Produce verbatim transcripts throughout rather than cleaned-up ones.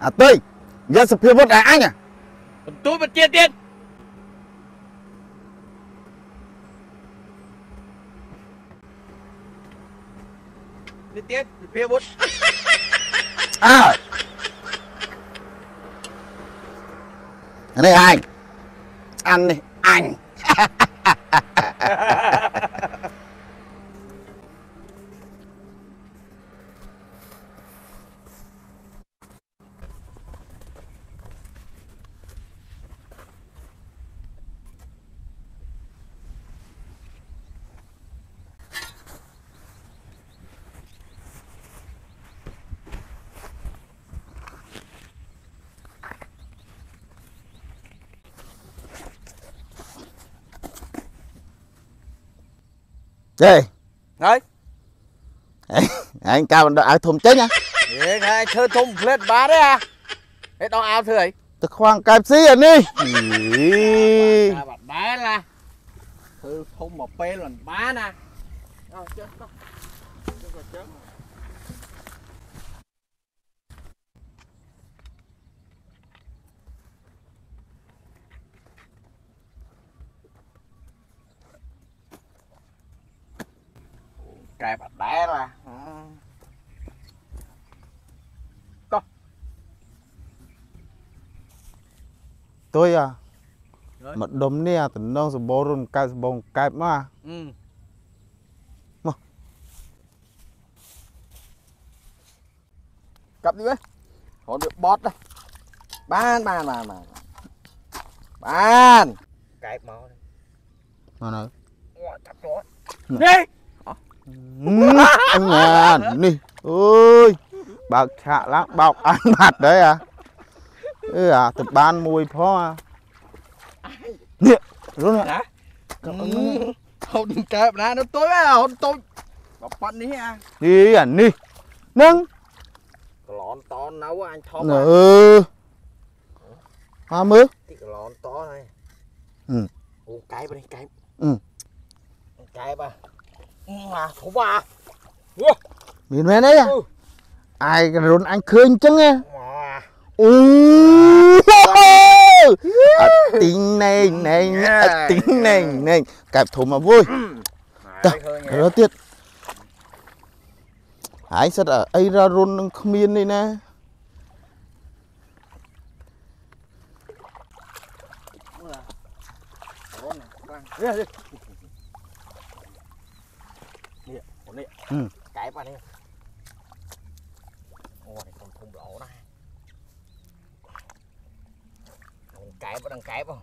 À tôi ra sập phiêu vớt à anh à. Tôi bật tiền tiền. Tiền phiêu vớt. À. Đây anh. Ăn đi anh. Chê đấy. Anh cao áo thùng chết nha. Đấy này thơ thùng phết bá đấy à. Đấy đó áo thơi. Tức khoang cạp xí anh đi. Ý. Bà bá là thơ thùng một pê lần bá nè. Rồi chết đó. Chết rồi chết. Cái bật đá là có tôi à mà đấm nè từ nông sờ bò run cái bông cái mà ừ. Mà cặp đi với họ được bót đây ban ban ban ban ban cái màu này này cặp đó đi. Anh à, đi, ơi, bạc chạ lắm, bọc ăn mặt đấy à, ừ à, từ ban mùi phó à, nè, luôn à, không kẹp ra nó tối à, hôm tối, bọc bận đi à, đi à, đi, nâng, lon to nấu anh thom, ừ, hoa mướp, lon to này, ừ, cái bên cái, ừ, cái ba. À, thủ ba. Miền mẹ đấy à? Ừ. Ai rốn anh khơi chăng nghe? Ui. À, tính này này, à, tính này này, cạp thủ mà vui. Tớ, rất tiếc. Hãy sao ở ấy ra rốn không miên đây nè. Ừ. Cái vào đi. Ôi con thùng lỗ này. Con cái vào đang cái vào.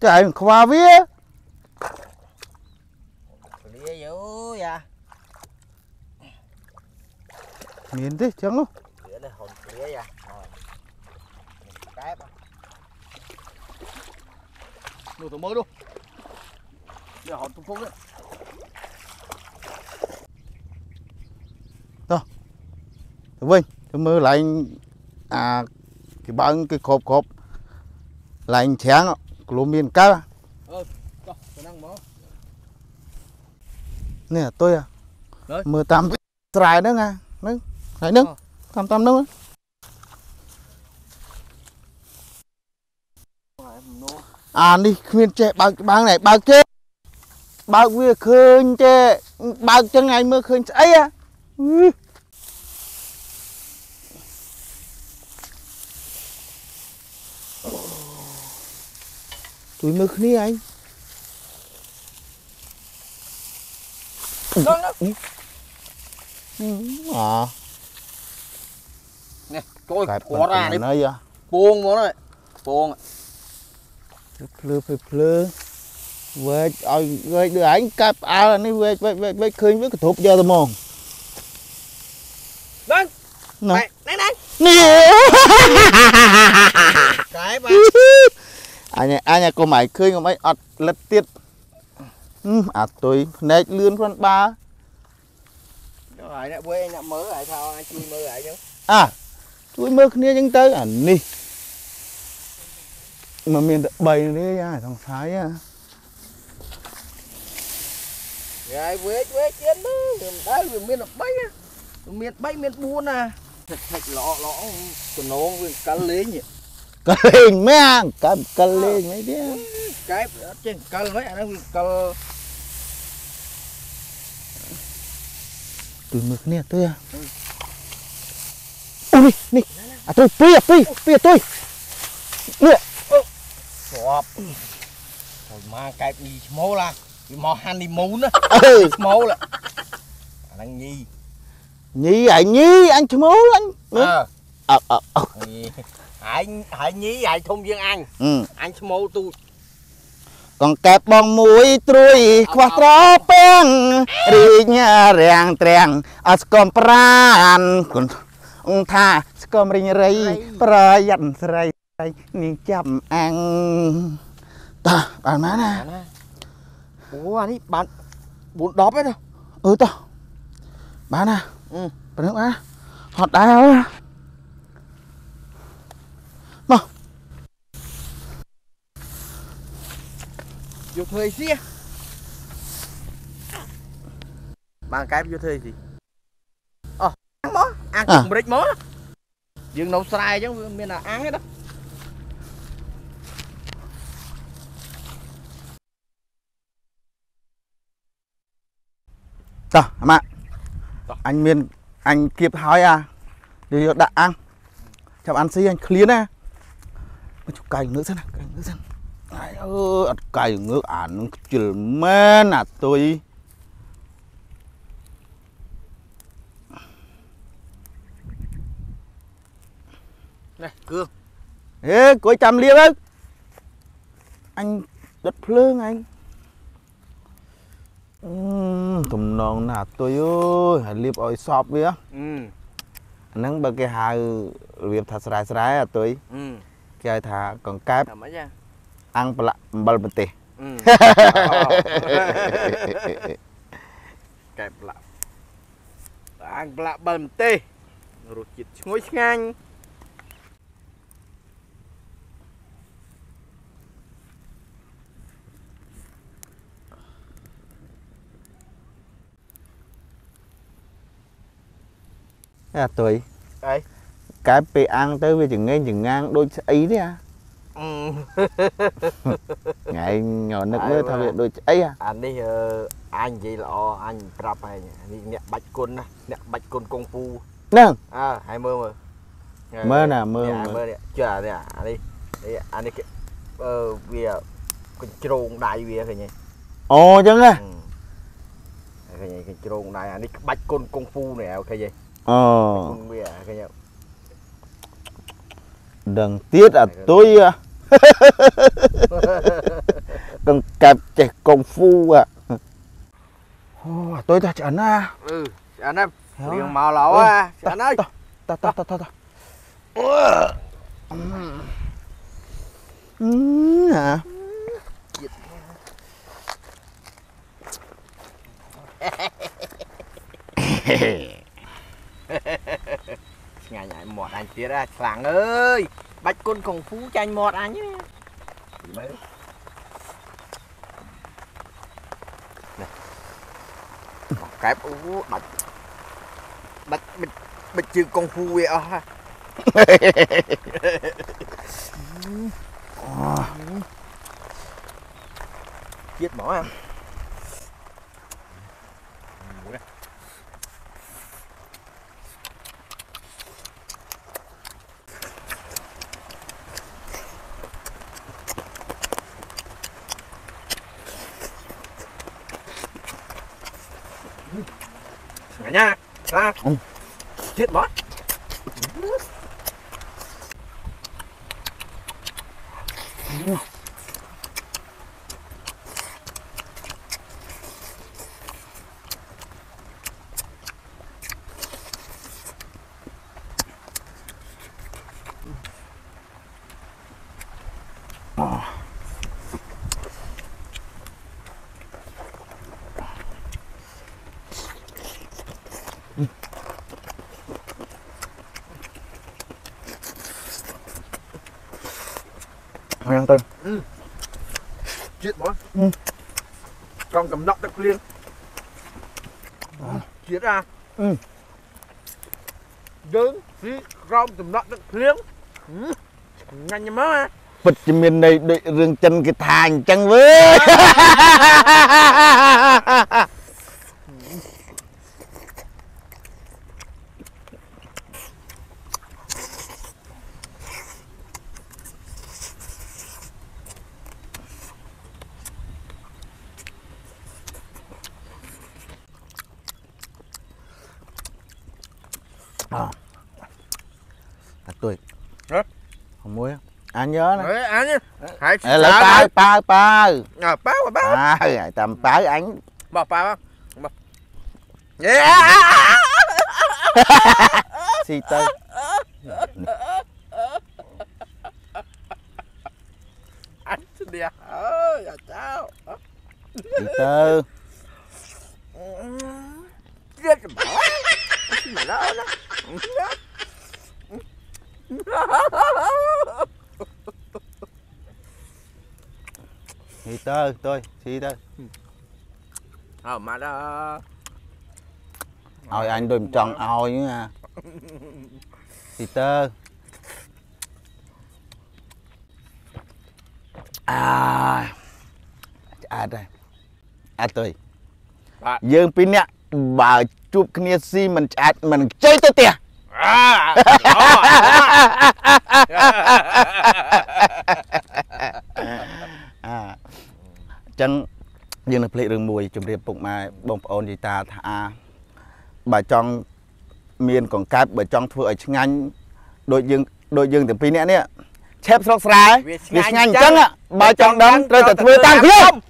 Trời ơi, khoa vía. Lía dữ vậy. Nhìn thế chăng luôn. Lía này hồn lía vậy. Rồi. Cái vào. Nuôi tụi mới luôn. Giờ hồn tụi phúc đấy. Vâng, mưa lại à cái băng cái khộp khộp lại anh chén lúm miền cá. Ừ, nè tôi à. Đấy. Mưa tạm trái nữa nha, nước, lại nước, tạm tạm nước. À đi, miền che băng băng này băng che, băng vía khơi che, băng chân ngày mưa khơi ấy à. Ừ. Tụi mực ní anh. Đó nó. À. Nè, tôi bỏ ra đi. Buông nó rồi. Buông. Phư phư phư. Vết ơi, vết đưa ảnh cặp áo là ní vết vết vết vết khơi với cái thụp giờ tao mòn. Lên. Này, này này. Cái ba. Anh à, anh à, cô mày khơi ngồi máy ọt lật tiệt à tôi này lươn con ba rồi đã quê anh mớ lại sao anh chui mơ lại chứ à chui mơ kia nhưng tới à nì mà miền bầy đấy nha thằng Thái à rồi quê quê chiến đó miền đấy miền miền bay miền bay miền buôn à lọ lọ nó cá lê nhỉ. Cá lê mẹ, cá cá lê mấy đứa. Cái trên cá mấy nó cá từ mực nè tôi à. Ôi nè, à tôi pui à pui, pui à tôi. Nè. Sọp. Thôi mà cái gì mô là, cái mò han đi mún á. Mô là. Anh Nhi. Nhi à Nhi, anh mú anh. Ờ. Ờ ờ. Anh hãy Nhi hãy thôn Viên Anh. Ừ. Anh mú tôi. Còn kẹp bong mũi trui khoa tró beng ri nhà rèng trèng ascom pran con tha scom ri rây prayan sray ning chăm ăn ta bạn má nè. Ủa anh ấy bạn bốn đóp hết rồi. Ừ ta. Bán à? Ừ. Bán nước á? Họt đá đâu á? Mà vô thời xia. Bạn cái vô thời gì? Ờ, ăn mó, ăn cùng break mó. Dương nấu xài chứ, miền là ăn hết đó. Tờ, mà anh miền anh kịp hỏi à để đã ăn chào ăn xí anh clean à chụp cày nữa xem nào cày nữa xem ai ơi cày ngược ảnh chửi mẹ nà tôi này cương ê coi chăm liếc đấy anh đất phương anh. Uhm, thùng nón nà tôi ơi, hãy liệp ôi shop với á. Uhm. Nắng bà cái hai liệp thả sải sải à tôi. Uhm. Cái thả còn cái ăn bà bal bẩn tê. Uhm. Cái bà ăn bà bal bẩn tê, rồi chít ngồi ngang. À tuổi đấy. Cái bê ăn tới bây giờ nghe chừng ngang đôi ấy đấy à. Ừ. Ngày nhỏ nước mới thao luyện đôi ấy à. Anh đi anh vậy lọ anh rập này nè bạch côn nè nè bạch côn công phu nè à hai mơ mơ mơ nè mơ mơ chưa nè anh đi đi anh đi ờ bây giờ con trôn đại bây giờ nhỉ. Ồ chứ nghe cái này con trôn đại anh đi bạch côn công phu này ok vậy. Ờ đằng tiết à tôi à. Cần cặp trẻ công phu à. Oh, tôi ta chán à. Ừ chán em riêng màu lão à chán ơi ta ta ta ta ta à. Ngày nhảy mọt anh tiết ra làng ơi bạch côn công phu tranh mọt anh nhé cái bạch bạch bạch bạch chưa công phu vậy à. Chết mỏ em nha, ra, ừ. Chết bót. Ừ. Ăn tên. Ừ. Chết bó. Ừ. Con cầm nọc đất liền. Chết ra. Ừ. យើងស៊ីក្រមសំណក់ទឹកភ្លៀងញ៉ាំញ៉ាំមកណាពិតជាមានន័យដូចរឿងចិនគេថាអញ្ចឹងវើយanh nhớ nè anh hãy lấy bao bao à bao bao à tầm bao anh bao bao bao xì tơ anh xin đi ơi tao xì tơ chết mày nó thì tơ tôi thì tơ ờ mà đó ôi anh đôi tròn ôi nữa à thì tơ à à đây à tôi dương pin nè bà chụp kia si mình chặt mình chơi tới tiền à chẳng nhưng là plei rừng mùi chụp điệp bụng mà bông ôn gì ta thà bà trong miền còn cá bà trong thưa ở ngành đội dương đội dương từ pin nè nè chép sóc ra ngành chẳng ạ bà trong đóng rồi từ thưa tăng không